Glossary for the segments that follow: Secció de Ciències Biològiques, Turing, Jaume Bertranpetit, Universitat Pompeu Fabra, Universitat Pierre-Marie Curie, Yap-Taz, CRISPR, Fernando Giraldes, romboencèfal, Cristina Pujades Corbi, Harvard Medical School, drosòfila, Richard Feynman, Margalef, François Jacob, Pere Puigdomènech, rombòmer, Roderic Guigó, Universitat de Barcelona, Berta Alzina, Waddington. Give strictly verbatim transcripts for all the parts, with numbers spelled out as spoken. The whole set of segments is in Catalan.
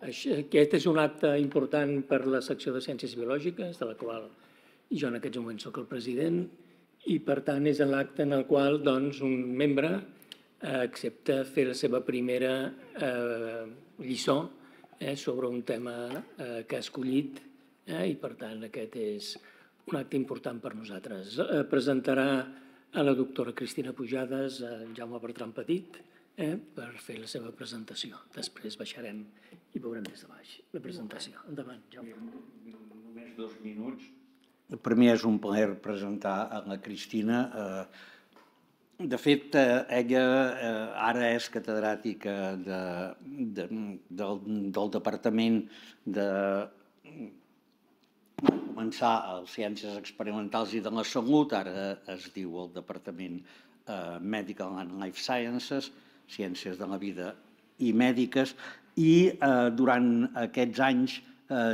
Aquest és un acte important per la secció de Ciències Biològiques, de la qual jo en aquests moments sóc el president, i per tant és l'acte en el qual un membre accepta fer la seva primera lliçó sobre un tema que ha escollit i per tant aquest és un acte important per nosaltres. Presentarà a la doctora Cristina Pujades, en Jaume Bertranpetit, per fer la seva presentació. Després baixarem i veurem des de baix la presentació. Endavant, Jaume. Només dos minuts. Per mi és un plaer presentar a la Cristina. De fet, ella ara és catedràtica del Departament de Començar a Ciències Experimentals i de la Salut, ara es diu el Departament Medical and Life Sciences, Ciències de la Vida i Mèdiques, i durant aquests anys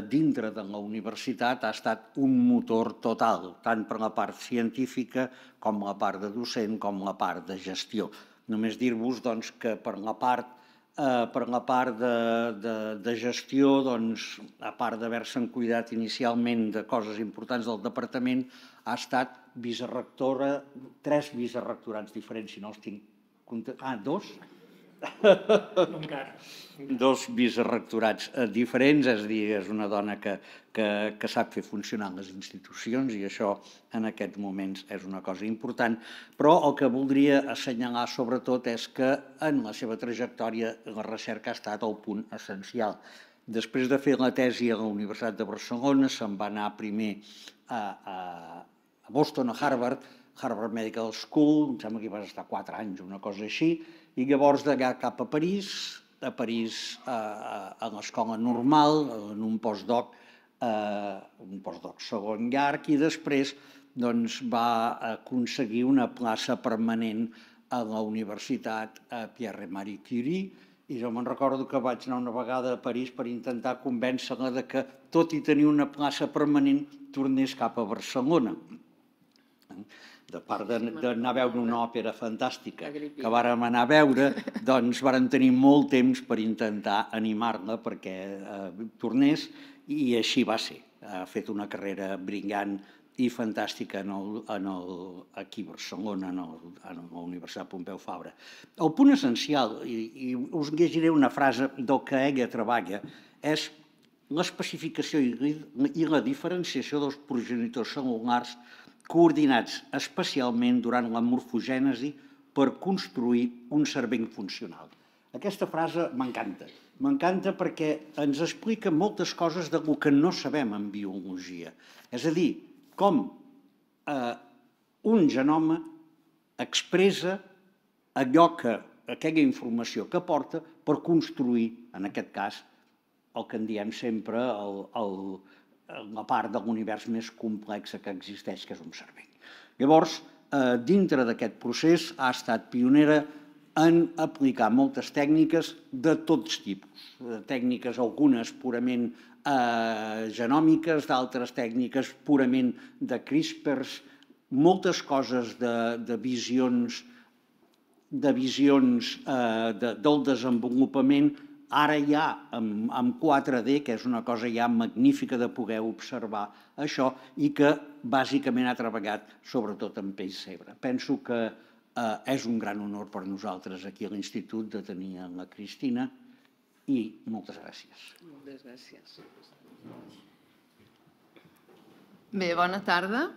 dintre de la universitat ha estat un motor total, tant per la part científica com la part de docent com la part de gestió. Només dir-vos que per la part de gestió, a part d'haver-se'n cuidat inicialment de coses importants del departament, ha estat vicerectora, tres vicerectorats diferents, si no els tinc Ah, dos? Dos vicerectorats diferents, és a dir, és una dona que sap fer funcionar les institucions i això en aquests moments és una cosa important. Però el que voldria assenyalar sobretot és que en la seva trajectòria la recerca ha estat el punt essencial. Després de fer la tesi a la Universitat de Barcelona se'n va anar primer a Boston, a Harvard, Harvard Medical School, em sembla que hi vas estar quatre anys, una cosa així, i llavors d'allà cap a París, a París a l'escola normal, en un postdoc, un postdoc segon llarg, i després va aconseguir una plaça permanent a la Universitat Pierre-Marie Curie, i jo me'n recordo que vaig anar una vegada a París per intentar convèncer-la que, tot i tenir una plaça permanent, tornés cap a Barcelona. De part d'anar a veure una òpera fantàstica que vàrem anar a veure, doncs vàrem tenir molt temps per intentar animar-la perquè tornés i així va ser. Ha fet una carrera brillant i fantàstica aquí a Barcelona, a la Universitat Pompeu Fabra. El punt essencial, i us llegiré una frase del que ella treballa, és l'especificació i la diferenciació dels progenitors cel·lulars coordinats especialment durant la morfogènesi per construir un cervell funcional. Aquesta frase m'encanta. M'encanta perquè ens explica moltes coses del que no sabem en biologia. És a dir, com un genoma expressa allò que, aquella informació que porta per construir, en aquest cas, el que en diem sempre el... la part de l'univers més complexa que existeix, que és un cervell. Llavors, dintre d'aquest procés, ha estat pionera en aplicar moltes tècniques de tots tipus. Tècniques, algunes purament genòmiques, d'altres tècniques purament de CRISPRs, moltes coses de visions del desenvolupament. Ara ja amb quatre D, que és una cosa ja magnífica de poder observar això i que bàsicament ha treballat sobretot en pell cebre. Penso que és un gran honor per nosaltres aquí a l'Institut de tenir la Cristina i moltes gràcies. Moltes gràcies. Bé, bona tarda.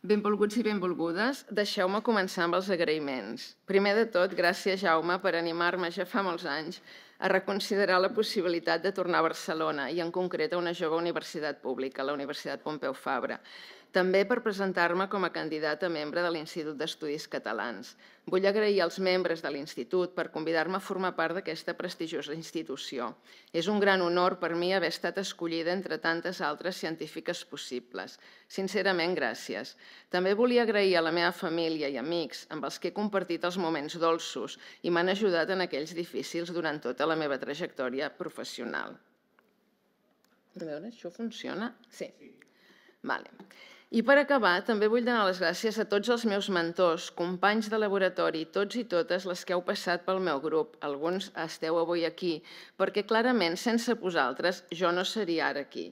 Benvolguts i benvolgudes, deixeu-me començar amb els agraïments. Primer de tot, gràcies, Jaume, per animar-me ja fa molts anys a reconsiderar la possibilitat de tornar a Barcelona i en concret a una jove universitat pública, la Universitat Pompeu Fabra. També per presentar-me com a candidata a membre de l'Institut d'Estudis Catalans. Vull agrair als membres de l'Institut per convidar-me a formar part d'aquesta prestigiosa institució. És un gran honor per mi haver estat escollida entre tantes altres científiques possibles. Sincerament, gràcies. També volia agrair a la meva família i amics amb els que he compartit els moments dolços i m'han ajudat en aquells difícils durant tota la meva trajectòria professional. A veure, això funciona? Sí. Vale. I per acabar, també vull donar les gràcies a tots els meus mentors, companys de laboratori, tots i totes les que heu passat pel meu grup. Alguns esteu avui aquí, perquè clarament, sense vosaltres, jo no seria ara aquí.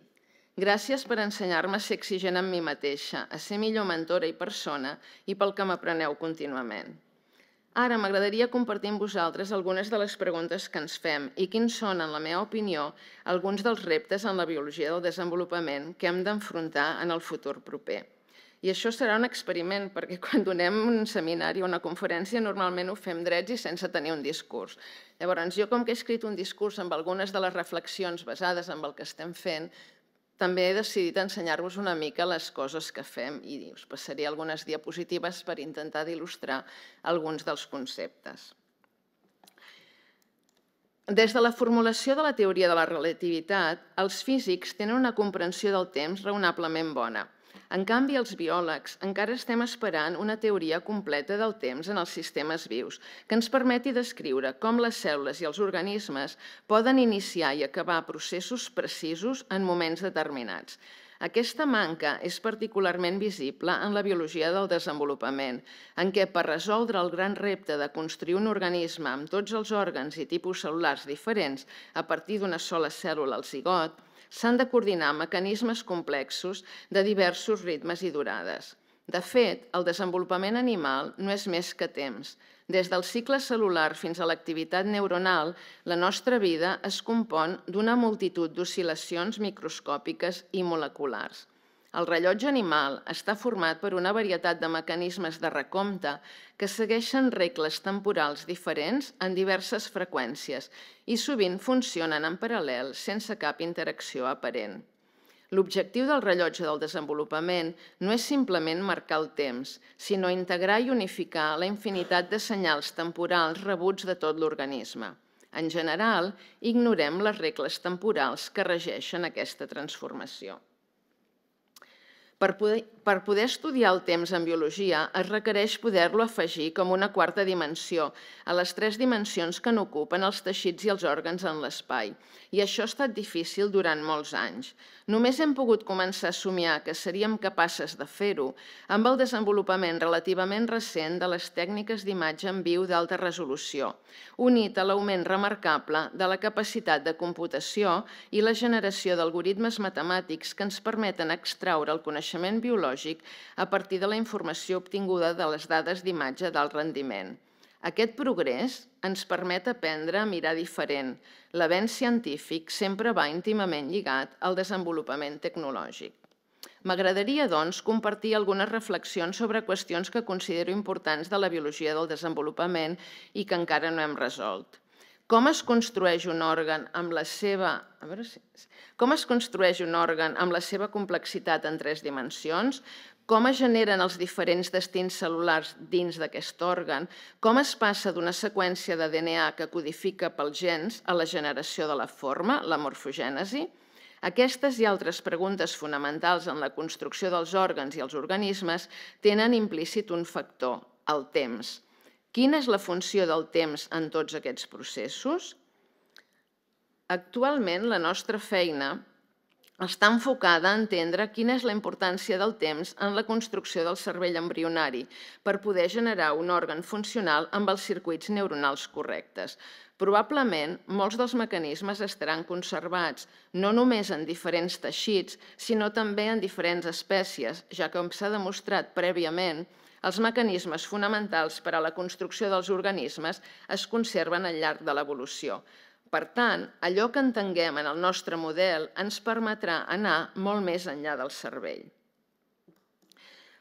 Gràcies per ensenyar-me a ser exigent amb mi mateixa, a ser millor mentora i persona i pel que m'apreneu contínuament. Ara m'agradaria compartir amb vosaltres algunes de les preguntes que ens fem i quins són, en la meva opinió, alguns dels reptes en la biologia del desenvolupament que hem d'enfrontar en el futur proper. I això serà un experiment, perquè quan donem un seminari o una conferència normalment ho fem drets i sense tenir un discurs. Llavors, jo com que he escrit un discurs amb algunes de les reflexions basades en el que estem fent, també he decidit ensenyar-vos una mica les coses que fem i us passaré algunes diapositives per intentar il·lustrar alguns dels conceptes. Des de la formulació de la teoria de la relativitat, els físics tenen una comprensió del temps raonablement bona. En canvi, els biòlegs encara estem esperant una teoria completa del temps en els sistemes vius que ens permeti descriure com les cèl·lules i els organismes poden iniciar i acabar processos precisos en moments determinats. Aquesta manca és particularment visible en la biologia del desenvolupament, en què per resoldre el gran repte de construir un organisme amb tots els òrgans i tipus cel·lulars diferents a partir d'una sola cèl·lula al zigot, s'han de coordinar mecanismes complexos de diversos ritmes i durades. De fet, el desenvolupament animal no és més que temps. Des del cicle cel·lular fins a l'activitat neuronal, la nostra vida es compon d'una multitud d'oscil·lacions microscòpiques i moleculars. El rellotge animal està format per una varietat de mecanismes de recompte que segueixen regles temporals diferents en diverses freqüències i sovint funcionen en paral·lel sense cap interacció aparent. L'objectiu del rellotge del desenvolupament no és simplement marcar el temps, sinó integrar i unificar la infinitat de senyals temporals rebuts de tot l'organisme. En general, ignorem les regles temporals que regeixen aquesta transformació. Per poder, per poder estudiar el temps en biologia, es requereix poder-lo afegir com una quarta dimensió a les tres dimensions que n'ocupen els teixits i els òrgans en l'espai. I això ha estat difícil durant molts anys. Només hem pogut començar a somiar que seríem capaces de fer-ho amb el desenvolupament relativament recent de les tècniques d'imatge en viu d'alta resolució, unit a l'augment remarcable de la capacitat de computació i la generació d'algoritmes matemàtics que ens permeten extraure el coneixement biològic a partir de la informació obtinguda de les dades d'imatge d'alt rendiment. Aquest progrés ens permet aprendre a mirar diferent. L'avenç científic sempre va íntimament lligat al desenvolupament tecnològic. M'agradaria, doncs, compartir algunes reflexions sobre qüestions que considero importants de la biologia del desenvolupament i que encara no hem resolt. Com es construeix un òrgan amb la seva... A veure si... Com es construeix un òrgan amb la seva complexitat en tres dimensions? Com es generen els diferents destins cel·lulars dins d'aquest òrgan? Com es passa d'una seqüència de D N A que codifica pels gens a la generació de la forma, la morfogènesi? Aquestes i altres preguntes fonamentals en la construcció dels òrgans i els organismes tenen implícit un factor, el temps. Quina és la funció del temps en tots aquests processos? Actualment, la nostra feina està enfocada a entendre quina és la importància del temps en la construcció del cervell embrionari per poder generar un òrgan funcional amb els circuits neuronals correctes. Probablement, molts dels mecanismes estaran conservats, no només en diferents teixits, sinó també en diferents espècies, ja que, com s'ha demostrat prèviament, els mecanismes fonamentals per a la construcció dels organismes es conserven al llarg de l'evolució. Per tant, allò que entenguem en el nostre model ens permetrà anar molt més enllà del cervell.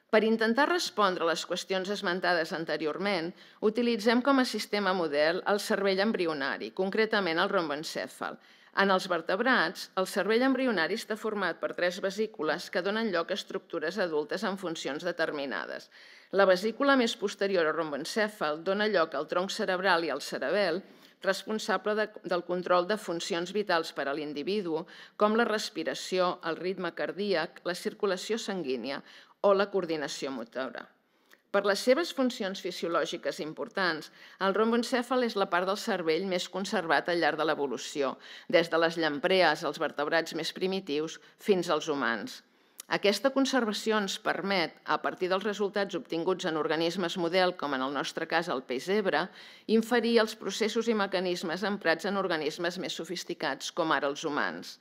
Per intentar respondre a les qüestions esmentades anteriorment, utilitzem com a sistema model el cervell embrionari, concretament el romboencèfal. En els vertebrats, el cervell embrionari està format per tres vesícules que donen lloc a estructures adultes en funcions determinades. La vesícula més posterior al romboencèfal dona lloc al tronc cerebral i al cerebel, responsable de, del control de funcions vitals per a l'individu, com la respiració, el ritme cardíac, la circulació sanguínia o la coordinació motora. Per les seves funcions fisiològiques importants, el romboencèfal és la part del cervell més conservat al llarg de l'evolució, des de les llamprees als vertebrats més primitius fins als humans. Aquesta conservació ens permet, a partir dels resultats obtinguts en organismes model, com en el nostre cas el peix zebra, inferir els processos i mecanismes emprats en organismes més sofisticats, com ara els humans.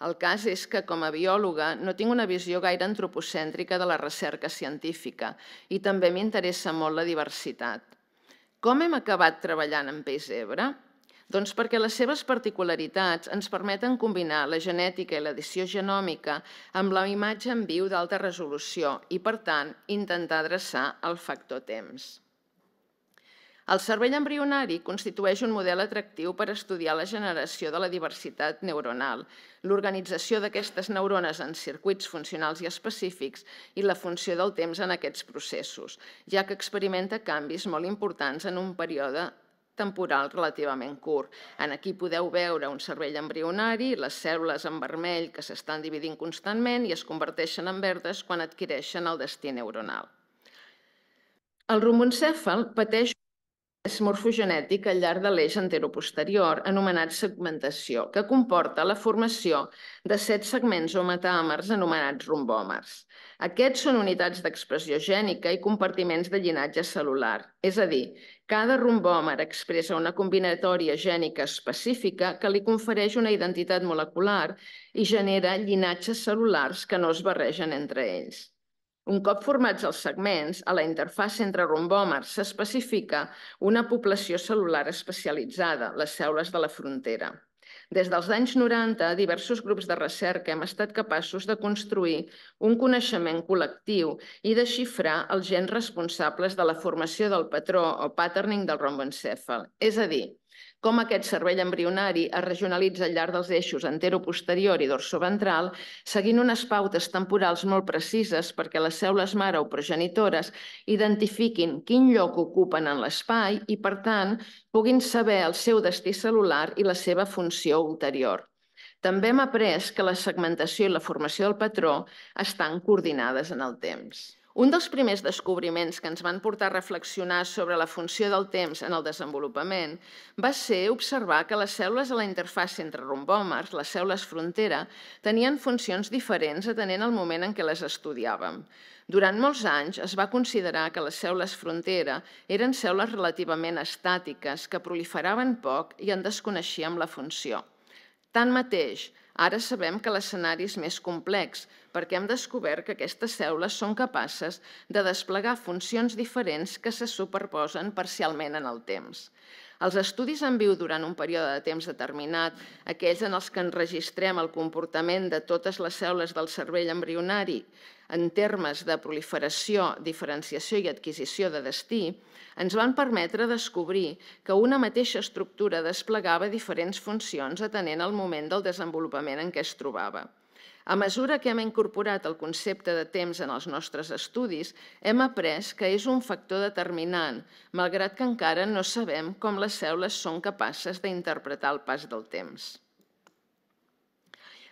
El cas és que, com a biòloga, no tinc una visió gaire antropocèntrica de la recerca científica i també m'interessa molt la diversitat. Com hem acabat treballant amb peix zebra? Doncs perquè les seves particularitats ens permeten combinar la genètica i l'edició genòmica amb la imatge en viu d'alta resolució i, per tant, intentar adreçar el factor temps. El cervell embrionari constitueix un model atractiu per estudiar la generació de la diversitat neuronal, l'organització d'aquestes neurones en circuits funcionals i específics i la funció del temps en aquests processos, ja que experimenta canvis molt importants en un període temporal relativament curt. Aquí podeu veure un cervell embrionari, les cèl·lules en vermell que s'estan dividint constantment i es converteixen en verdes quan adquireixen el destí neuronal. El romoncèfal pateix és morfogenètic al llarg de l'eix anteroposterior, anomenat segmentació, que comporta la formació de set segments o metàmers anomenats rombòmers. Aquests són unitats d'expressió gènica i compartiments de llinatge cel·lular, és a dir, cada rombòmer expressa una combinatòria gènica específica que li confereix una identitat molecular i genera llinatges cel·lulars que no es barregen entre ells. Un cop formats els segments, a la interfàcia entre rombòmers s'especifica una població cel·lular especialitzada, les cèl·lules de la frontera. Des dels anys noranta, diversos grups de recerca hem estat capaços de construir un coneixement col·lectiu i desxifrar els gens responsables de la formació del patró o patterning del romboencèfal, és a dir, com aquest cervell embrionari es regionalitza al llarg dels eixos anteroposterior i dorsoventral, seguint unes pautes temporals molt precises perquè les cèl·lules mare o progenitores identifiquin quin lloc ocupen en l'espai i, per tant, puguin saber el seu destí cel·lular i la seva funció ulterior. També hem après que la segmentació i la formació del patró estan coordinades en el temps. Un dels primers descobriments que ens van portar a reflexionar sobre la funció del temps en el desenvolupament va ser observar que les cèl·lules a la interfàcia entre rombòmers, les cèl·lules frontera, tenien funcions diferents atenent al moment en què les estudiàvem. Durant molts anys es va considerar que les cèl·lules frontera eren cèl·lules relativament estàtiques que proliferaven poc i en desconeixíem la funció. Tanmateix, ara sabem que l'escenari és més complex perquè hem descobert que aquestes cèl·lules són capaces de desplegar funcions diferents que se superposen parcialment en el temps. Els estudis en viu durant un període de temps determinat, aquells en els que enregistrem el comportament de totes les cèl·lules del cervell embrionari en termes de proliferació, diferenciació i adquisició de destí, ens van permetre descobrir que una mateixa estructura desplegava diferents funcions atenent al moment del desenvolupament en què es trobava. A mesura que hem incorporat el concepte de temps en els nostres estudis, hem après que és un factor determinant, malgrat que encara no sabem com les cèl·lules són capaces d'interpretar el pas del temps.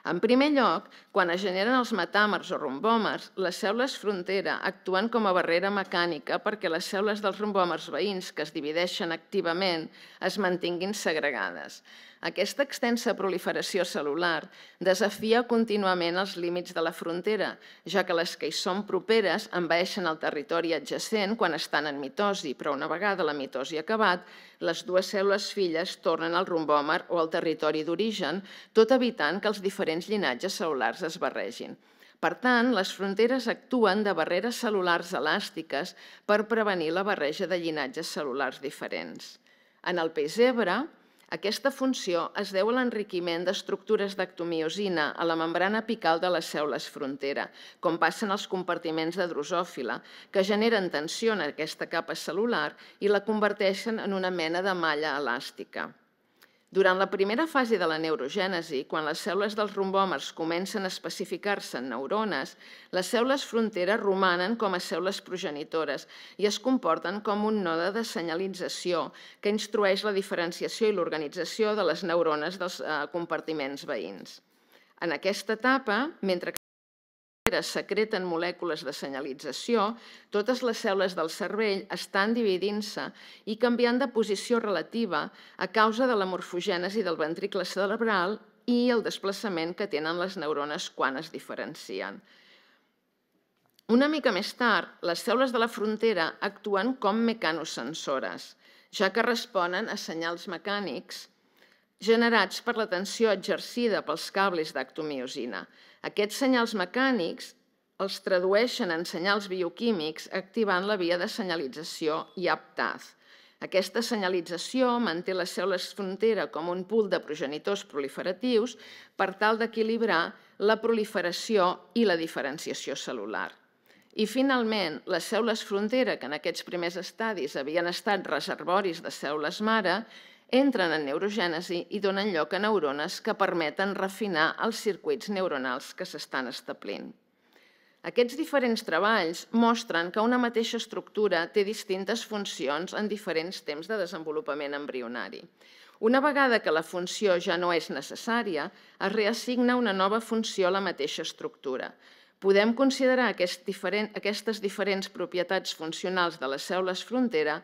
En primer lloc, quan es generen els metàmers o rombòmers, les cèl·lules frontera actuen com a barrera mecànica perquè les cèl·lules dels rombòmers veïns que es divideixen activament es mantinguin segregades. Aquesta extensa proliferació cel·lular desafia contínuament els límits de la frontera, ja que les que hi són properes envaeixen el territori adjacent quan estan en mitosi, però una vegada la mitosi acabat, les dues cèl·lules filles tornen al rombòmer o al territori d'origen, tot evitant que els diferents llinatges cel·lulars es barregin. Per tant, les fronteres actuen de barreres cel·lulars elàstiques per prevenir la barreja de llinatges cel·lulars diferents. En el peix zebra, aquesta funció es deu a l'enriquiment d'estructures d'actomiosina a la membrana apical de les cèl·lules frontera, com passen els compartiments de drosòfila, que generen tensió en aquesta capa cel·lular i la converteixen en una mena de malla elàstica. Durant la primera fase de la neurogènesi, quan les cèl·lules dels rombòmers comencen a especificar-se en neurones, les cèl·lules frontera romanen com a cèl·lules progenitores i es comporten com un node de senyalització que instrueix la diferenciació i l'organització de les neurones dels compartiments veïns. En aquesta etapa, mentre que secreten molècules de senyalització, totes les cèl·lules del cervell estan dividint-se i canviant de posició relativa a causa de la morfogènesi del ventricle cerebral i el desplaçament que tenen les neurones quan es diferencien. Una mica més tard, les cèl·lules de la frontera actuen com mecanosensores, ja que responen a senyals mecànics generats per la tensió exercida pels cables d'actomiosina. Aquests senyals mecànics els tradueixen en senyals bioquímics activant la via de senyalització Yap-Taz. Aquesta senyalització manté les cèl·lules frontera com un pool de progenitors proliferatius per tal d'equilibrar la proliferació i la diferenciació cel·lular. I, finalment, les cèl·lules frontera, que en aquests primers estadis havien estat reservoris de cèl·lules mare, entren en neurogènesi i donen lloc a neurones que permeten refinar els circuits neuronals que s'estan establint. Aquests diferents treballs mostren que una mateixa estructura té distintes funcions en diferents temps de desenvolupament embrionari. Una vegada que la funció ja no és necessària, es reassigna una nova funció a la mateixa estructura. Podem considerar aquestes diferents propietats funcionals de les cèl·lules frontera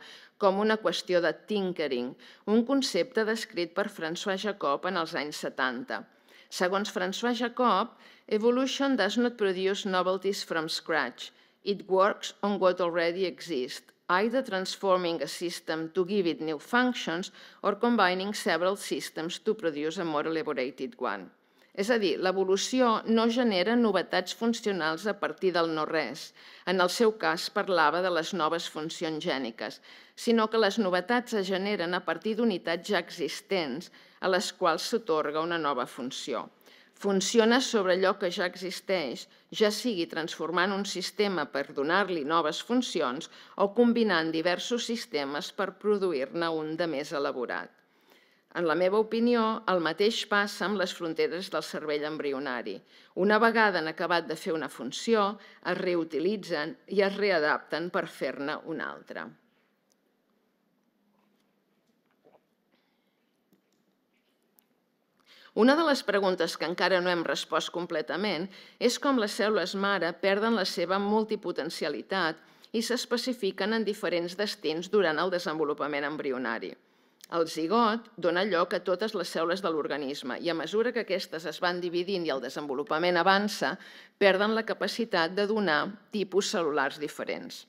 com una qüestió de tinkering, un concepte descrit per François Jacob en els anys setanta. Segons François Jacob, evolution does not produce novelties from scratch. It works on what already exists, either transforming a system to give it new functions or combining several systems to produce a more elaborated one. És a dir, l'evolució no genera novetats funcionals a partir del no-res. En el seu cas, parlava de les noves funcions gèniques, sinó que les novetats es generen a partir d'unitats ja existents a les quals s'atorga una nova funció. Funciona sobre allò que ja existeix, ja sigui transformant un sistema per donar-li noves funcions o combinant diversos sistemes per produir-ne un de més elaborat. En la meva opinió, el mateix passa amb les fronteres del cervell embrionari. Una vegada han acabat de fer una funció, es reutilitzen i es readapten per fer-ne una altra. Una de les preguntes que encara no hem respost completament és com les cèl·lules mare perden la seva multipotencialitat i s'especifiquen en diferents destins durant el desenvolupament embrionari. El zigot dona lloc a totes les cèl·lules de l'organisme i a mesura que aquestes es van dividint i el desenvolupament avança, perden la capacitat de donar tipus cel·lulars diferents.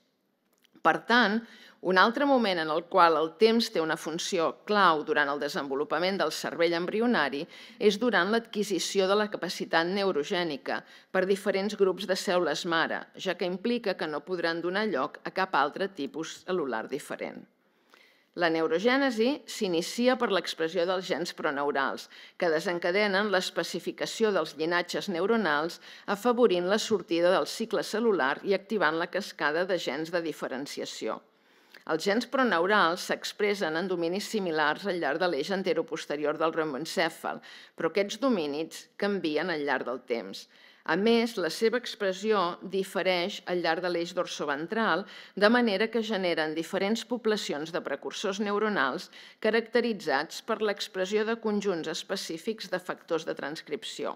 Per tant, un altre moment en el qual el temps té una funció clau durant el desenvolupament del cervell embrionari és durant l'adquisició de la capacitat neurogènica per diferents grups de cèl·lules mare, ja que implica que no podran donar lloc a cap altre tipus cel·lular diferent. La neurogènesi s'inicia per l'expressió dels gens proneurals, que desencadenen l'especificació dels llinatges neuronals, afavorint la sortida del cicle cel·lular i activant la cascada de gens de diferenciació. Els gens proneurals s'expressen en dominis similars al llarg de l'eix anteroposterior del romboencèfal, però aquests dominis canvien al llarg del temps. A més, la seva expressió difereix al llarg de l'eix dorsoventral, de manera que generen diferents poblacions de precursors neuronals caracteritzats per l'expressió de conjunts específics de factors de transcripció.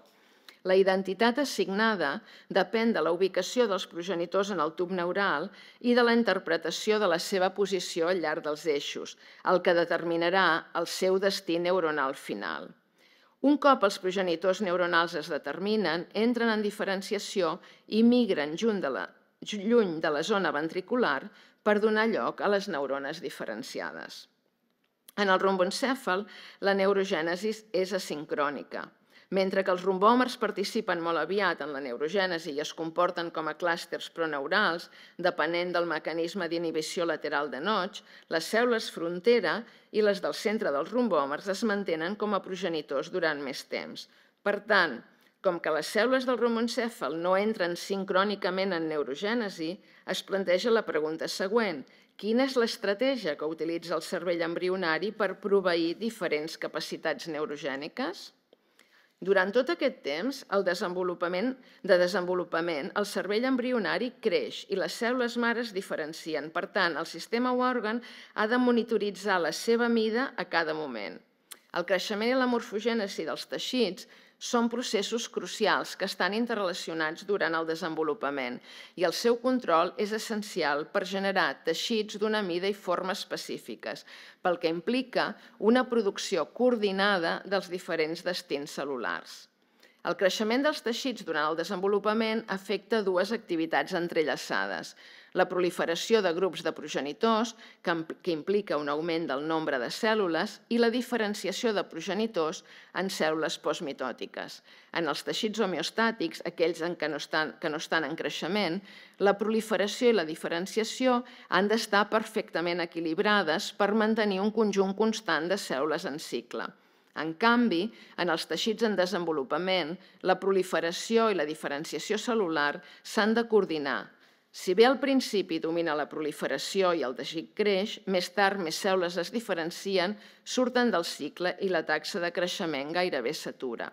La identitat assignada depèn de la ubicació dels progenitors en el tub neural i de la interpretació de la seva posició al llarg dels eixos, el que determinarà el seu destí neuronal final. Un cop els progenitors neuronals es determinen, entren en diferenciació i migren lluny de la zona ventricular per donar lloc a les neurones diferenciades. En el romboencèfal, la neurogènesi és asincrònica. Mentre que els rombòmers participen molt aviat en la neurogènesi i es comporten com a clústers proneurals, depenent del mecanisme d'inhibició lateral de Notch, les cèl·lules frontera i les del centre dels rombòmers es mantenen com a progenitors durant més temps. Per tant, com que les cèl·lules del romboencèfal no entren sincrònicament en neurogènesi, es planteja la pregunta següent: quina és l'estratègia que utilitza el cervell embrionari per proveir diferents capacitats neurogèniques? Durant tot aquest temps de desenvolupament, el cervell embrionari creix i les cèl·lules mares diferencien. Per tant, el sistema o òrgan ha de monitoritzar la seva mida a cada moment. El creixement i la morfogènesi dels teixits són processos crucials que estan interrelacionats durant el desenvolupament i el seu control és essencial per generar teixits d'una mida i forma específiques, pel que implica una producció coordinada dels diferents destins cel·lulars. El creixement dels teixits durant el desenvolupament afecta dues activitats entrellaçades: la proliferació de grups de progenitors, que implica un augment del nombre de cèl·lules, i la diferenciació de progenitors en cèl·lules postmitòtiques. En els teixits homeostàtics, aquells que no estan en creixement, la proliferació i la diferenciació han d'estar perfectament equilibrades per mantenir un conjunt constant de cèl·lules en cicle. En canvi, en els teixits en desenvolupament, la proliferació i la diferenciació cel·lular s'han de coordinar. Si bé al principi domina la proliferació i el teixit creix, més tard més cèl·lules es diferencien, surten del cicle i la taxa de creixement gairebé s'atura.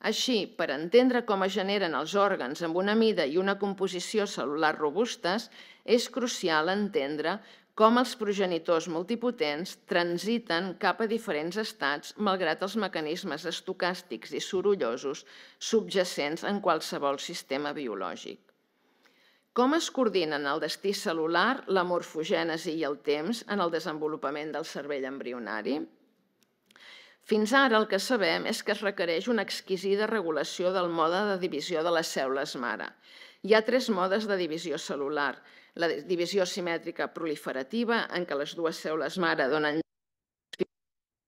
Així, per entendre com es generen els òrgans amb una mida i una composició cel·lular robustes, és crucial entendre com els progenitors multipotents transiten cap a diferents estats malgrat els mecanismes estocàstics i sorollosos subjacents en qualsevol sistema biològic. Com es coordinen el destí cel·lular, la morfogènesi i el temps en el desenvolupament del cervell embrionari? Fins ara el que sabem és que es requereix una exquisida regulació del mode de divisió de les cèl·lules mare. Hi ha tres modes de divisió cel·lular: la divisió simètrica proliferativa, en què les dues cèl·lules mare donen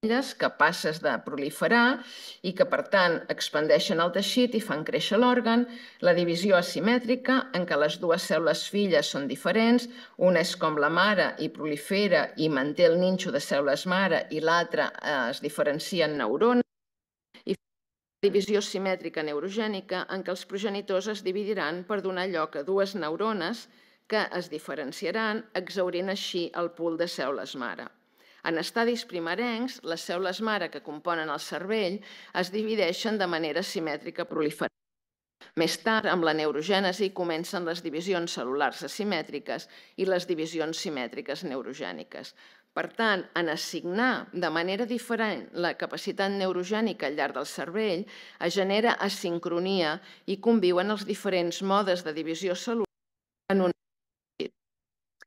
elles capaces de proliferar i que, per tant, expandeixen el teixit i fan créixer l'òrgan; la divisió asimètrica, en què les dues cèl·lules filles són diferents, una és com la mare i prolifera i manté el nínxol de cèl·lules mare i l'altra es diferencia en neurones; i la divisió simètrica neurogènica, en què els progenitors es dividiran per donar lloc a dues neurones que es diferenciaran, exhaurint així el pool de cèl·lules mare. En estadis primerencs, les cèl·lules mare que componen el cervell es divideixen de manera simètrica proliferativa. Més tard, amb la neurogènesi, comencen les divisions cel·lulars asimètriques i les divisions simètriques neurogèniques. Per tant, en assignar de manera diferent la capacitat neurogènica al llarg del cervell, es genera asincronia i conviuen els diferents modes de divisió cel·lular en una.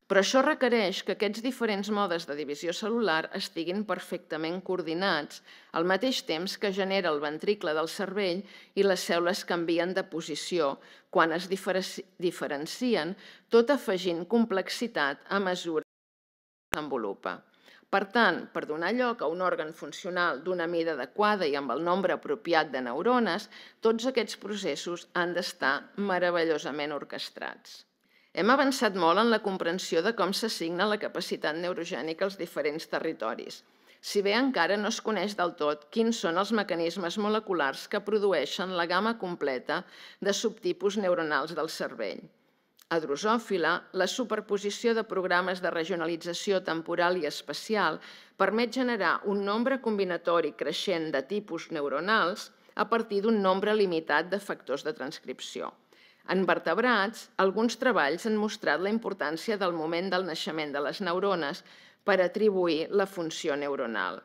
Però això requereix que aquests diferents modes de divisió cel·lular estiguin perfectament coordinats, al mateix temps que genera el ventricle del cervell i les cèl·lules canvien de posició quan es diferencien, tot afegint complexitat a mesura que s'envolupa. Per tant, per donar lloc a un òrgan funcional d'una mida adequada i amb el nombre apropiat de neurones, tots aquests processos han d'estar meravellosament orquestrats. Hem avançat molt en la comprensió de com s'assigna la capacitat neurogènica als diferents territoris, si bé encara no es coneix del tot quins són els mecanismes moleculars que produeixen la gamma completa de subtipus neuronals del cervell. A drosòfila, la superposició de programes de regionalització temporal i espacial permet generar un nombre combinatori creixent de tipus neuronals a partir d'un nombre limitat de factors de transcripció. En vertebrats, alguns treballs han mostrat la importància del moment del naixement de les neurones per atribuir la funció neuronal.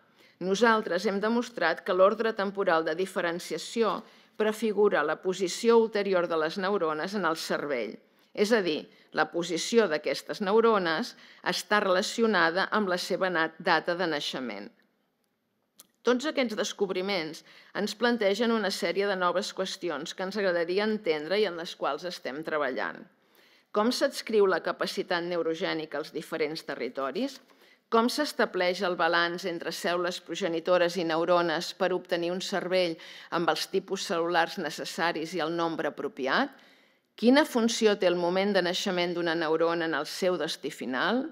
Nosaltres hem demostrat que l'ordre temporal de diferenciació prefigura la posició ulterior de les neurones en el cervell, és a dir, la posició d'aquestes neurones està relacionada amb la seva data de naixement. Tots aquests descobriments ens plantegen una sèrie de noves qüestions que ens agradaria entendre i en les quals estem treballant. Com s'adscriu la capacitat neurogènica als diferents territoris? Com s'estableix el balanç entre cèl·lules progenitores i neurones per obtenir un cervell amb els tipus cel·lulars necessaris i el nombre apropiat? Quina funció té el moment de naixement d'una neurona en el seu destí final?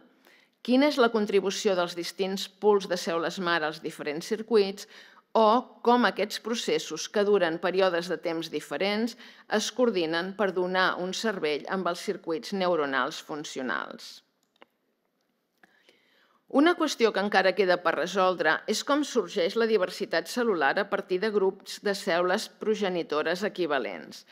Quina és la contribució dels distints pools de cèl·lules mare als diferents circuits o com aquests processos, que duren períodes de temps diferents, es coordinen per donar un cervell amb els circuits neuronals funcionals. Una qüestió que encara queda per resoldre és com sorgeix la diversitat cel·lular a partir de grups de cèl·lules progenitores equivalents.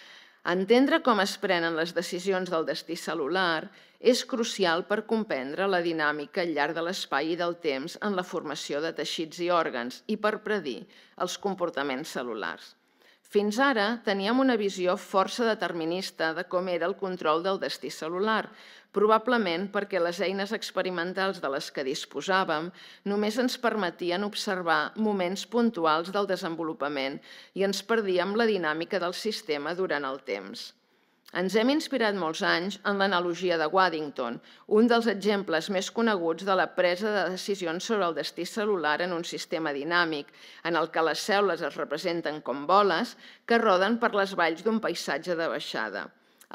Entendre com es prenen les decisions del destí cel·lular és crucial per comprendre la dinàmica al llarg de l'espai i del temps en la formació de teixits i òrgans i per predir els comportaments cel·lulars. Fins ara teníem una visió força determinista de com era el control del destí celular, probablement perquè les eines experimentals de les que disposàvem només ens permetien observar moments puntuals del desenvolupament i ens perdíem la dinàmica del sistema durant el temps. Ens hem inspirat molts anys en l'analogia de Waddington, un dels exemples més coneguts de la presa de decisions sobre el destí celular en un sistema dinàmic, en el que les cèl·lules es representen com boles que roden per les valls d'un paisatge de baixada.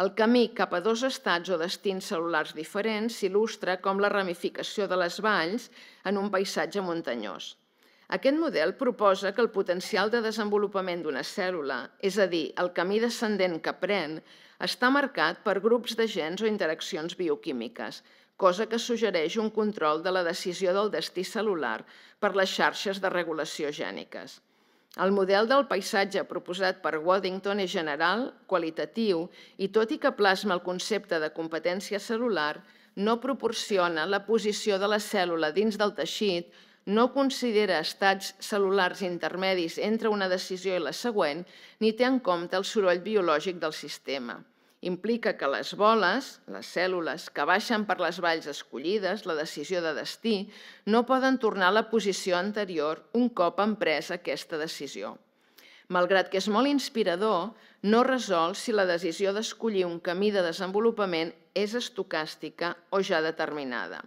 El camí cap a dos estats o destins cel·lulars diferents s'il·lustra com la ramificació de les valls en un paisatge muntanyós. Aquest model proposa que el potencial de desenvolupament d'una cèl·lula, és a dir, el camí descendent que pren, està marcat per grups de gens o interaccions bioquímiques, cosa que suggereix un control de la decisió del destí cel·lular per les xarxes de regulació gèniques. El model del paisatge proposat per Waddington és general, qualitatiu, i tot i que plasma el concepte de competència cel·lular, no proporciona la posició de la cèl·lula dins del teixit, no considera estats cel·lulars intermedis entre una decisió i la següent ni té en compte el soroll biològic del sistema. Implica que les boles, les cèl·lules, que baixen per les valls escollides, la decisió de destí, no poden tornar a la posició anterior un cop han pres aquesta decisió. Malgrat que és molt inspirador, no resol si la decisió d'escollir un camí de desenvolupament és estocàstica o ja determinada.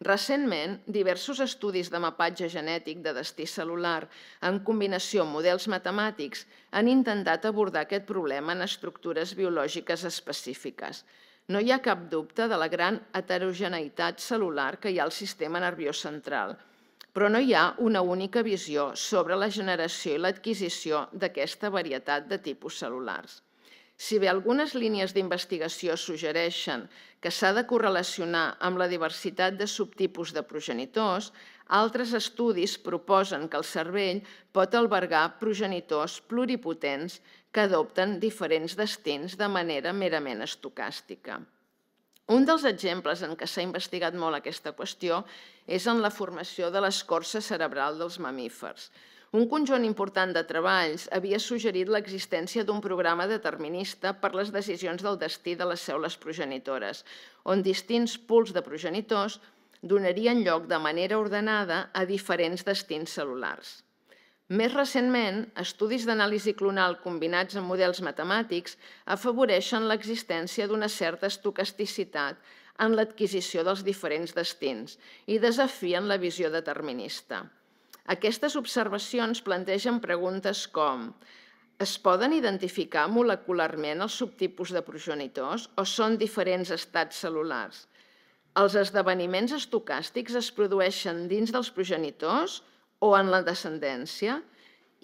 Recentment, diversos estudis de mapatge genètic de destí celular en combinació amb models matemàtics han intentat abordar aquest problema en estructures biològiques específiques. No hi ha cap dubte de la gran heterogeneïtat celular que hi ha al sistema nerviós central, però no hi ha una única visió sobre la generació i l'adquisició d'aquesta varietat de tipus cel·lulars. Si bé algunes línies d'investigació suggereixen que s'ha de correlacionar amb la diversitat de subtipus de progenitors, altres estudis proposen que el cervell pot albergar progenitors pluripotents que adopten diferents destins de manera merament estocàstica. Un dels exemples en què s'ha investigat molt aquesta qüestió és en la formació de l'escorça cerebral dels mamífers. Un conjunt important de treballs havia suggerit l'existència d'un programa determinista per les decisions del destí de les cèl·lules progenitores, on distints pools de progenitors donarien lloc de manera ordenada a diferents destins cel·lulars. Més recentment, estudis d'anàlisi clonal combinats amb models matemàtics afavoreixen l'existència d'una certa estocasticitat en l'adquisició dels diferents destins i desafien la visió determinista. Aquestes observacions plantegen preguntes com: es poden identificar molecularment els subtipus de progenitors o són diferents estats cel·lulars? Els esdeveniments estocàstics es produeixen dins dels progenitors o en la descendència?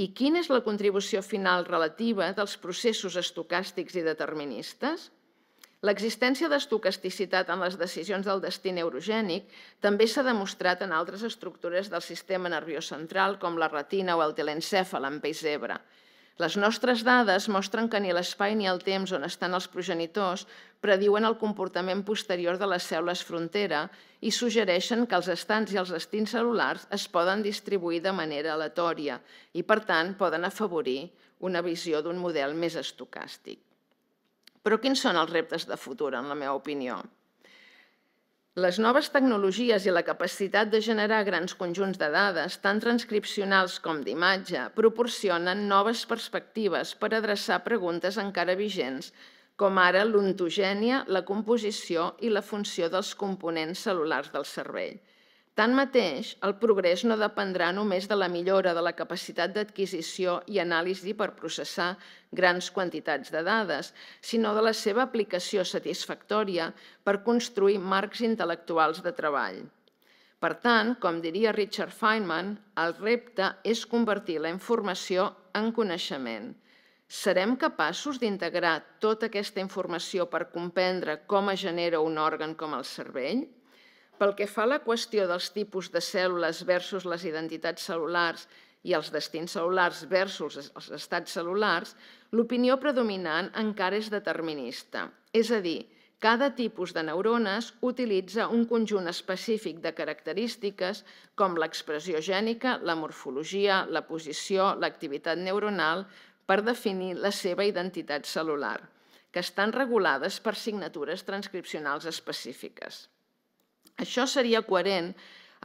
I quina és la contribució final relativa dels processos estocàstics i deterministes? L'existència d'estocasticitat en les decisions del destí neurogènic també s'ha demostrat en altres estructures del sistema nerviós central, com la retina o el telencèfal en pessebre. Les nostres dades mostren que ni l'espai ni el temps on estan els progenitors prediuen el comportament posterior de les cèl·lules frontera i suggereixen que els estants i els destins cel·lulars es poden distribuir de manera aleatòria i, per tant, poden afavorir una visió d'un model més estocàstic. Però quins són els reptes de futur, en la meva opinió? Les noves tecnologies i la capacitat de generar grans conjunts de dades, tant transcripcionals com d'imatge, proporcionen noves perspectives per adreçar preguntes encara vigents, com ara l'ontogènia, la composició i la funció dels components cel·lulars del cervell. Tanmateix, el progrés no dependrà només de la millora de la capacitat d'adquisició i anàlisi per processar grans quantitats de dades, sinó de la seva aplicació satisfactòria per construir marcs intel·lectuals de treball. Per tant, com diria Richard Feynman, el repte és convertir la informació en coneixement. Serem capaços d'integrar tota aquesta informació per comprendre com es genera un òrgan com el cervell? Pel que fa a la qüestió dels tipus de cèl·lules versus les identitats cel·lulars i els destins cel·lulars versus els estats cel·lulars, l'opinió predominant encara és determinista. És a dir, cada tipus de neurones utilitza un conjunt específic de característiques com l'expressió gènica, la morfologia, la posició, l'activitat neuronal, per definir la seva identitat celular, que estan regulades per signatures transcripcionals específiques. Això seria coherent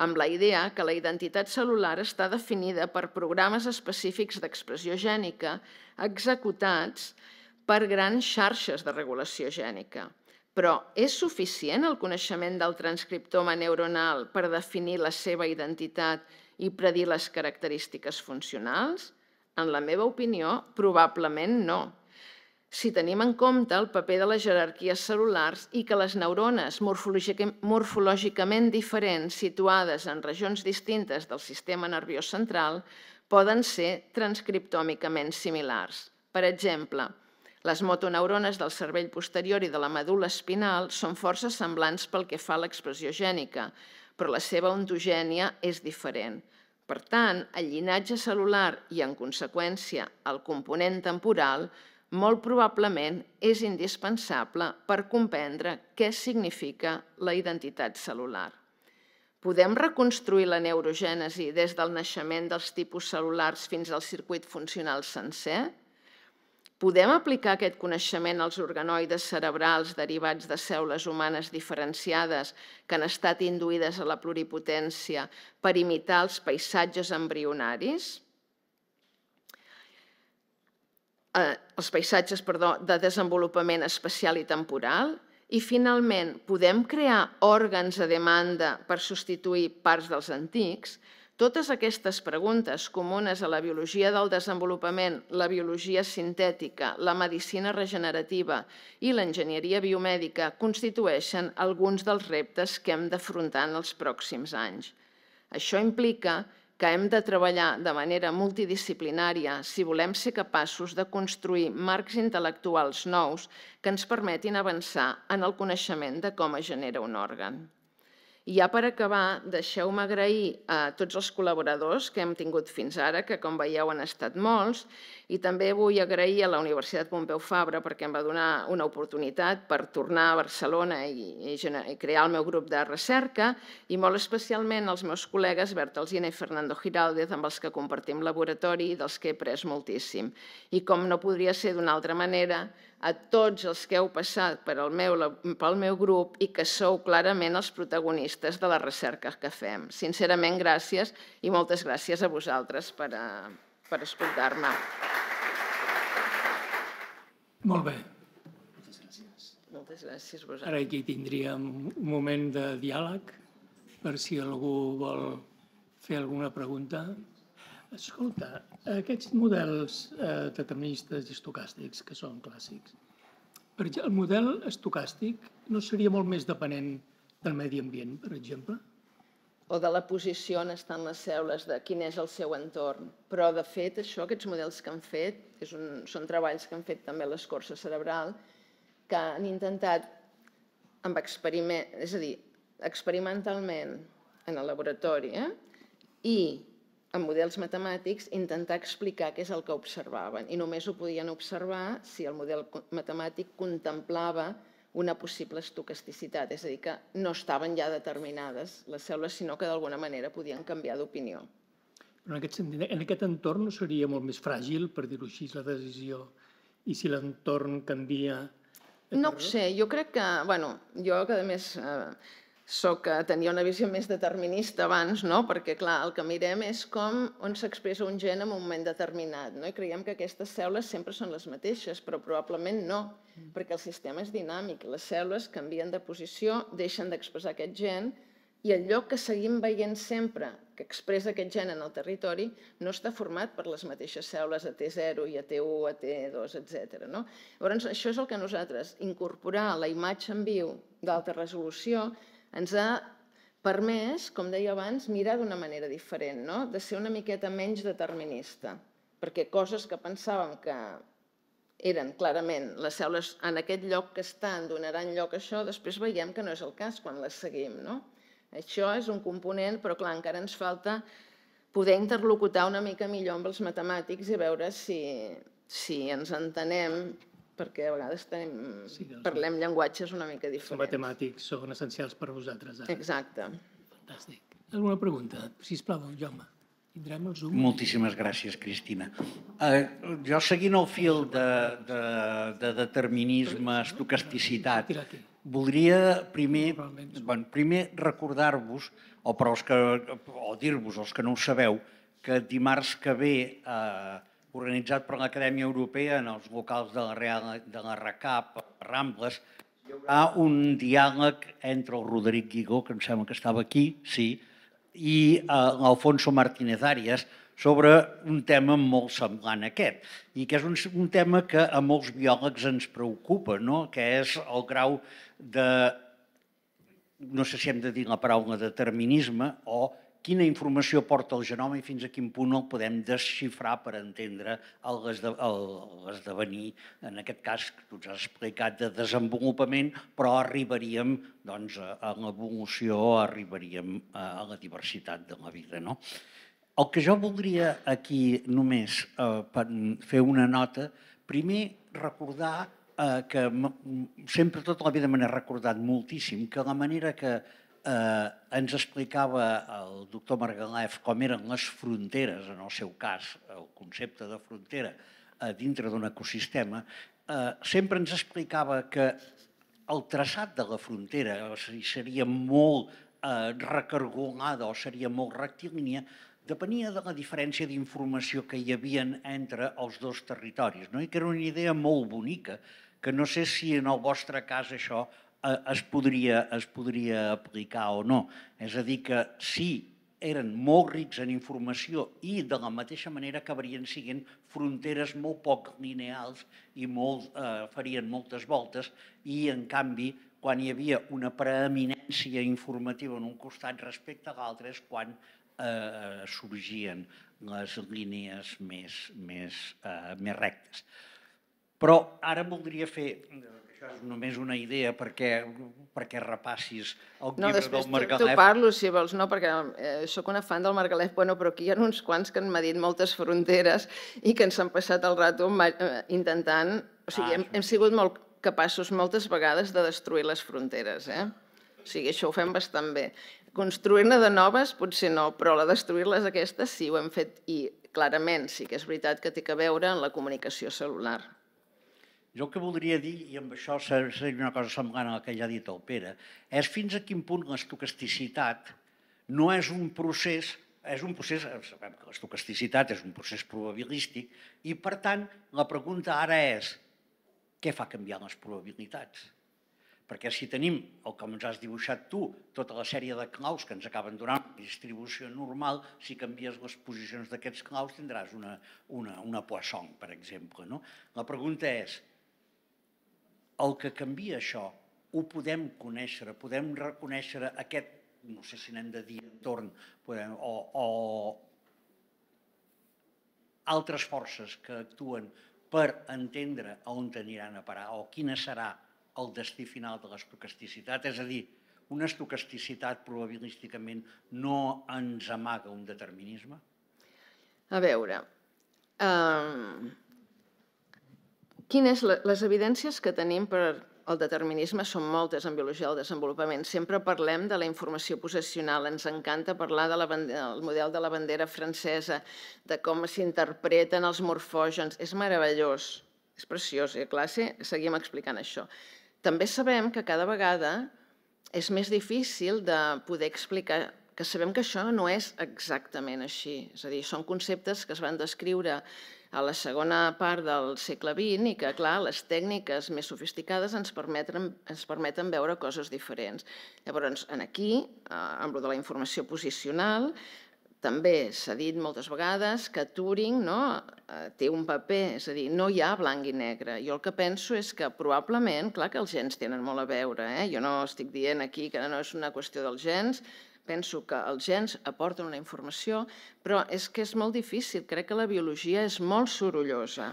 amb la idea que la identitat celular està definida per programes específics d'expressió gènica executats per grans xarxes de regulació gènica. Però és suficient el coneixement del transcriptoma neuronal per definir la seva identitat i predir les característiques funcionals? En la meva opinió, probablement no. Si tenim en compte el paper de les jerarquies cel·lulars i que les neurones morfològicament diferents situades en regions distintes del sistema nerviós central poden ser transcriptòmicament similars. Per exemple, les motoneurones del cervell posterior i de la medul·la espinal són força semblants pel que fa a l'expressió gènica, però la seva ontogènia és diferent. Per tant, el llinatge cel·lular i, en conseqüència, el component temporal molt probablement és indispensable per comprendre què significa la identitat cel·lular. Podem reconstruir la neurogènesi des del naixement dels tipus cel·lulars fins al circuit funcional sencer? Podem aplicar aquest coneixement als organoides cerebrals derivats de cèl·lules humanes diferenciades que han estat induïdes a la pluripotència per imitar els paisatges embrionaris? els paisatges de desenvolupament espacial i temporal, i finalment podem crear òrgans a demanda per substituir parts dels antics? Totes aquestes preguntes comunes a la biologia del desenvolupament, la biologia sintètica, la medicina regenerativa i l'enginyeria biomèdica constitueixen alguns dels reptes que hem d'afrontar en els pròxims anys. Això implica que hem de treballar de manera multidisciplinària si volem ser capaços de construir marcs intel·lectuals nous que ens permetin avançar en el coneixement de com es genera un òrgan. I ja per acabar, deixeu-me agrair a tots els col·laboradors que hem tingut fins ara, que com veieu han estat molts, i també vull agrair a la Universitat Pompeu Fabra perquè em va donar una oportunitat per tornar a Barcelona i crear el meu grup de recerca, i molt especialment als meus col·legues Berta Alzina i Fernando Giraldes, amb els que compartim laboratori i dels que he après moltíssim. I com no podria ser d'una altra manera, a tots els que heu passat pel meu grup i que sou clarament els protagonistes de les recerques que fem. Sincerament, gràcies i moltes gràcies a vosaltres per escoltar-me. Molt bé. Moltes gràcies a vosaltres. Ara aquí tindríem un moment de diàleg per si algú vol fer alguna pregunta. Escolta, aquests models deterministes i estocàstics, que són clàssics, el model estocàstic no seria molt més dependent del medi ambient, per exemple? O de la posició on estan les cèl·lules, de quin és el seu entorn. Però, de fet, això, aquests models que han fet, són treballs que han fet també l'escorça cerebral, que han intentat, és a dir, experimentalment en el laboratori i en models matemàtics, intentar explicar què és el que observaven. I només ho podien observar si el model matemàtic contemplava una possible estocasticitat, és a dir, que no estaven ja determinades les cèl·lules, sinó que d'alguna manera podien canviar d'opinió. Però en aquest entorn no seria molt més fràgil, per dir-ho així, la decisió? I si l'entorn canvia? No ho sé, jo crec que, bueno, jo que a més... Sóc que tenia una visió més determinista abans, no? Perquè, clar, el que mirem és com on s'expressa un gen en un moment determinat, no? I creiem que aquestes cèl·lules sempre són les mateixes, però probablement no, perquè el sistema és dinàmic. Les cèl·lules canvien de posició, deixen d'expressar aquest gen, i el lloc que seguim veient sempre que expressa aquest gen en el territori no està format per les mateixes cèl·lules A T zero i A T u, A T dos, etcètera. Llavors, això és el que nosaltres, incorporar la imatge en viu d'alta resolució, ens ha permès, com deia abans, mirar d'una manera diferent, de ser una miqueta menys determinista, perquè coses que pensàvem que eren clarament les cèl·lules en aquest lloc que estan donaran lloc a això, després veiem que no és el cas quan les seguim. Això és un component, però clar, encara ens falta poder interlocutar una mica millor amb els matemàtics i veure si ens entenem, perquè a vegades parlem llenguatges una mica diferents. Els matemàtics són essencials per a vosaltres ara. Exacte. Fantàstic. Alguna pregunta? Sisplau, Jaume. Moltíssimes gràcies, Cristina. Jo, seguint el fil de determinisme, estocasticitat, voldria primer recordar-vos, o dir-vos, els que no ho sabeu, que dimarts que ve, organitzat per l'Acadèmia Europea, en els locals de la RACAP, Rambles, hi haurà un diàleg entre el Roderic Guigó, que em sembla que estava aquí, sí, i l'Alfonso Martínez Arias sobre un tema molt semblant a aquest, i que és un tema que a molts biòlegs ens preocupa, que és el grau de, no sé si hem de dir la paraula determinisme, o quina informació porta el genoma i fins a quin punt el podem desxifrar per entendre l'esdevenir, en aquest cas que tu ens has explicat, de desenvolupament, però arribaríem a l'evolució, arribaríem a la diversitat de la vida. El que jo voldria aquí només fer una nota, primer recordar que sempre tota la vida me n'he recordat moltíssim, que la manera que ens explicava el doctor Margalef com eren les fronteres, en el seu cas, el concepte de frontera dintre d'un ecosistema, sempre ens explicava que el traçat de la frontera seria molt recargolada o seria molt rectilínia, depenia de la diferència d'informació que hi havia entre els dos territoris, i que era una idea molt bonica, que no sé si en el vostre cas això es podria aplicar o no. És a dir, que sí, eren molt rics en informació i de la mateixa manera acabarien sent fronteres molt poc lineals i farien moltes voltes, i en canvi, quan hi havia una preeminència informativa en un costat respecte a l'altre és quan sorgien les línies més rectes. Però ara voldria fer... és només una idea perquè repassis el llibre del Margalef. Tu parlo, si vols, perquè sóc una fan del Margalef, però aquí hi ha uns quants que m'han dit moltes fronteres i que ens han passat el rato intentant... O sigui, hem sigut molt capaços moltes vegades de destruir les fronteres. O sigui, això ho fem bastant bé. Construir-ne de noves potser no, però la destruir-les aquestes sí, ho hem fet, i clarament sí que és veritat que té a veure amb la comunicació cel·lular. Jo el que voldria dir, i amb això seria una cosa semblant a la que ja ha dit el Pere, és fins a quin punt l'estocasticitat no és un procés, és un procés, sabem que l'estocasticitat és un procés probabilístic, i per tant la pregunta ara és, què fa canviar les probabilitats? Perquè si tenim, el que ens has dibuixat tu, tota la sèrie de claus que ens acaben donant una distribució normal, si canvies les posicions d'aquests claus tindràs una Poisson, per exemple. La pregunta és, el que canvia això ho podem conèixer, podem reconèixer aquest, no sé si n'hem de dir entorn, o altres forces que actuen per entendre on aniran a parar o quina serà el destí final de l'estocasticitat. És a dir, una estocasticitat probabilísticament no ens amaga un determinisme? A veure... Les evidències que tenim per al determinisme són moltes en biologia del desenvolupament. Sempre parlem de la informació possessional, ens encanta parlar del model de la bandera francesa, de com s'interpreten els morfògens, és meravellós, és preciós, i a classe seguim explicant això. També sabem que cada vegada és més difícil de poder explicar, que sabem que això no és exactament així, és a dir, són conceptes que es van descriure a la segona part del segle vint i que, clar, les tècniques més sofisticades ens permeten veure coses diferents. Llavors, aquí, amb la informació posicional, també s'ha dit moltes vegades que Turing té un paper, és a dir, no hi ha blanc i negre. Jo el que penso és que probablement, clar que els gens tenen molt a veure, jo no estic dient aquí que no és una qüestió dels gens, penso que els gens aporten una informació, però és que és molt difícil. Crec que la biologia és molt sorollosa.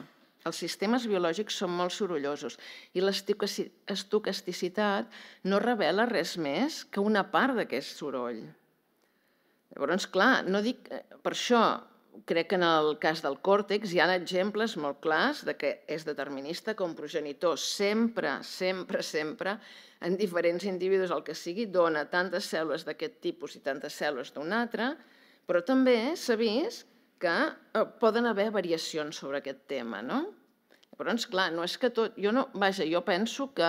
Els sistemes biològics són molt sorollosos i l'estocasticitat no revela res més que una part d'aquest soroll. Llavors, clar, no dic... Per això crec que en el cas del còrtex hi ha exemples molt clars de que és determinista com progenitor. Sempre, sempre, sempre... en diferents individus, el que sigui, dona tantes cèl·lules d'aquest tipus i tantes cèl·lules d'un altre, Però també s'ha vist que poden haver variacions sobre aquest tema, no? Però, esclar, no és que tot... Vaja, jo penso que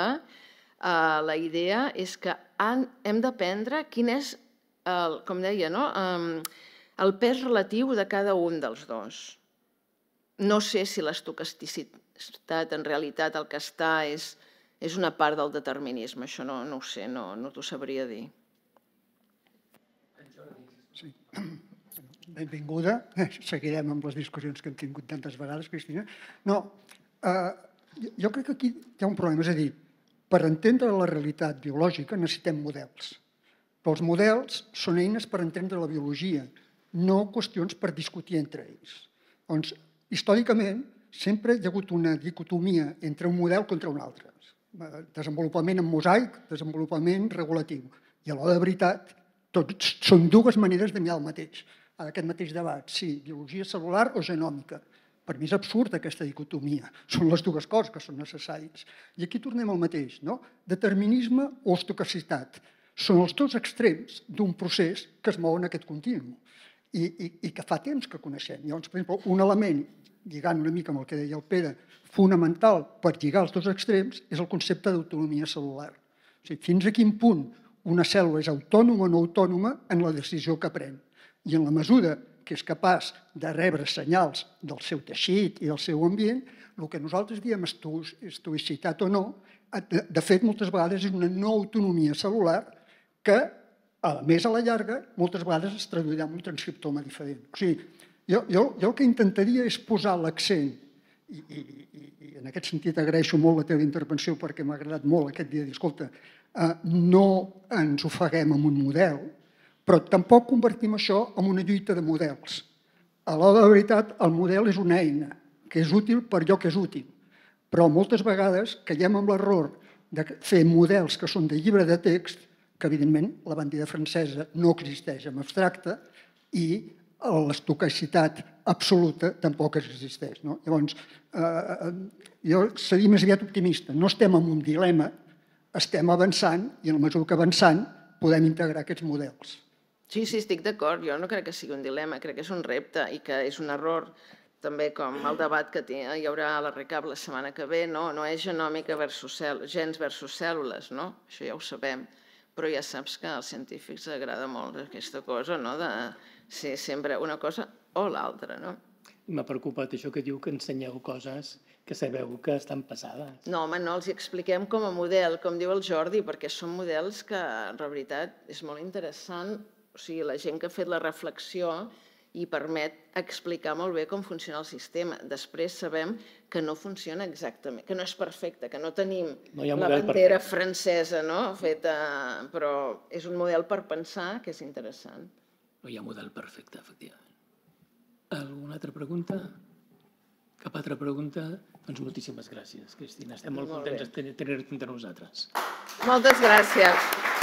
la idea és que hem d'aprendre quin és, com deia, el pes relatiu de cada un dels dos. No sé si l'estocasticitat en realitat el que està és una part del determinisme, això no ho sé, no t'ho sabria dir. Benvinguda, seguirem amb les discussions que hem tingut tantes vegades, Cristina. No, jo crec que aquí hi ha un problema, és a dir, per entendre la realitat biològica necessitem models, però els models són eines per entendre la biologia, no qüestions per discutir entre ells. Doncs, històricament, sempre hi ha hagut una dicotomia entre un model contra un altre. Desenvolupament en mosaic, desenvolupament regulatiu. I a l'hora de veritat, tots són dues maneres de mirar el mateix. En aquest mateix debat, sí, biologia cel·lular o genòmica. Per mi és absurd aquesta dicotomia. Són les dues coses que són necessàries. I aquí tornem al mateix, no? Determinisme o estocasticitat. Són els dos extrems d'un procés que es mou en aquest continu i que fa temps que coneixem. Llavors, per exemple, un element, lligant una mica amb el que deia el Pere, fonamental per lligar els dos extrems és el concepte d'autonomia cel·lular. O sigui, fins a quin punt una cèl·lula és autònoma o no autònoma en la decisió que pren. I en la mesura que és capaç de rebre senyals del seu teixit i del seu ambient, el que nosaltres diem estoïcitat o no, de fet, moltes vegades és una no autonomia cel·lular que, a més a la llarga, moltes vegades es traduirà en un transcriptoma diferent. O sigui, jo el que intentaria és posar l'accent, i en aquest sentit agraeixo molt la teva intervenció perquè m'ha agradat molt aquest dia, escolta, no ens ofeguem amb un model, però tampoc convertim això en una lluita de models. A l'hora de la veritat, el model és una eina que és útil per allò que és útil, però moltes vegades caiem en l'error de fer models que són de llibre de text, que evidentment la bandera francesa no existeix en abstracte i l'estocasticitat absoluta tampoc existeix. Llavors, jo seria més aviat optimista. No estem en un dilema, estem avançant i en la mesura que avançant podem integrar aquests models. Sí, sí, estic d'acord. Jo no crec que sigui un dilema, crec que és un repte i que és un error. També com el debat que hi haurà a la RECAP la setmana que ve, no és genòmica versus gens versus cèl·lules, no? Això ja ho sabem. Però ja saps que als científics agrada molt aquesta cosa, no?, de ser sempre una cosa o l'altra, no? M'ha preocupat això que diu que ensenyeu coses que sabeu que estan passades. No, home, no, els expliquem com a model, com diu el Jordi, perquè són models que, en realitat, és molt interessant. O sigui, la gent que ha fet la reflexió i permet explicar molt bé com funciona el sistema. Després sabem que no funciona exactament, que no és perfecte, que no tenim la bandera francesa feta, però és un model per pensar que és interessant. No hi ha model perfecte, efectivament. Alguna altra pregunta? Cap altra pregunta? Doncs moltíssimes gràcies, Cristina. Estem molt contents de tenir-te entre nosaltres. Moltes gràcies.